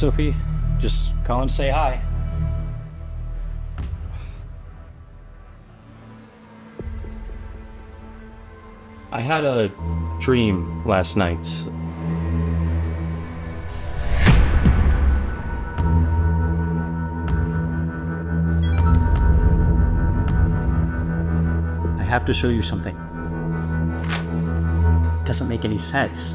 Sophie. Just call and say hi. I had a dream last night. I have to show you something. It doesn't make any sense.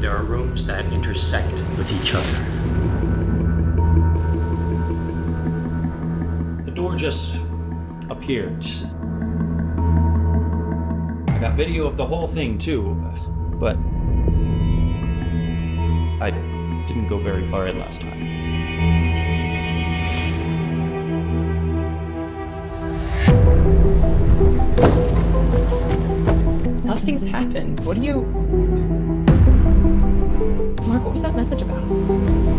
There are rooms that intersect with each other. The door just appeared. I got video of the whole thing too, but I didn't go very far in last time. Nothing's happened. What do you... Mark, what was that message about?